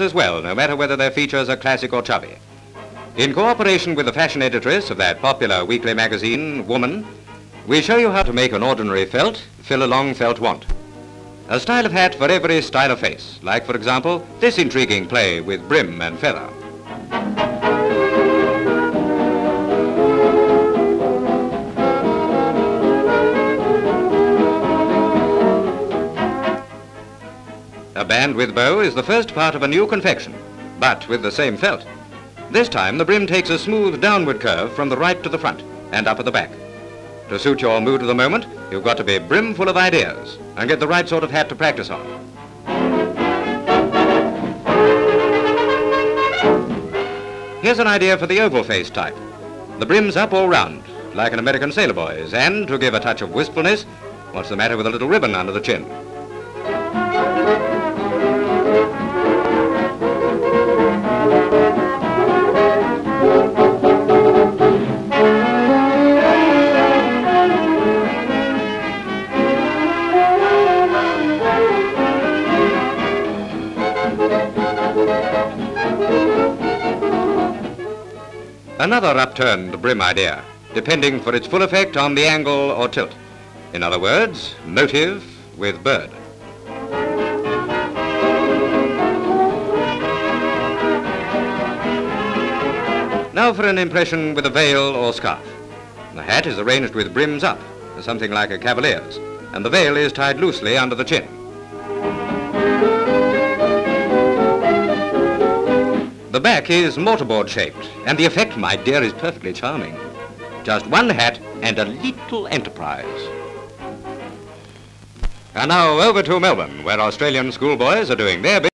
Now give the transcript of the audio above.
as well, no matter whether their features are classic or chubby. In cooperation with the fashion editress of that popular weekly magazine, Woman, we show you how to make an ordinary felt fill a long felt want. A style of hat for every style of face, like, for example, this intriguing play with brim and feather. A band with bow is the first part of a new confection, but with the same felt. This time the brim takes a smooth downward curve from the right to the front and up at the back. To suit your mood of the moment, you've got to be brimful of ideas and get the right sort of hat to practice on. Here's an idea for the oval face type. The brim's up all round, like an American sailor boy's, and to give a touch of wistfulness, what's the matter with a little ribbon under the chin? Another upturned brim idea, depending for its full effect on the angle or tilt. In other words, motive with bird. Now for an impression with a veil or scarf. The hat is arranged with brims up, something like a cavalier's, and the veil is tied loosely under the chin. The back is mortarboard shaped, and the effect, my dear, is perfectly charming. Just one hat and a little enterprise. And now over to Melbourne, where Australian schoolboys are doing their bit.